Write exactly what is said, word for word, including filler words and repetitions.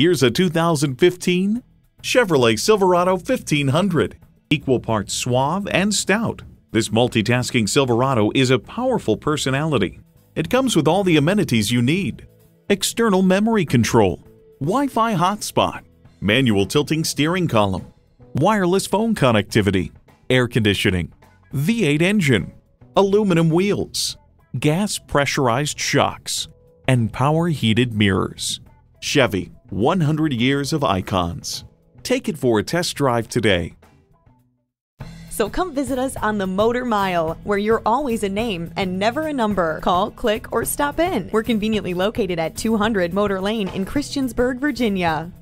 Here's a two thousand fifteen Chevrolet Silverado fifteen hundred, equal parts suave and stout. This multitasking Silverado is a powerful personality. It comes with all the amenities you need: external memory control, Wi-Fi hotspot, manual tilting steering column, wireless phone connectivity, air conditioning, V eight engine, aluminum wheels, gas pressurized shocks, and power heated mirrors. Chevy, one hundred years of icons. Take it for a test drive today. So come visit us on the Motor Mile, where you're always a name and never a number. Call, click, or stop in. We're conveniently located at two hundred Motor Lane in Christiansburg, Virginia.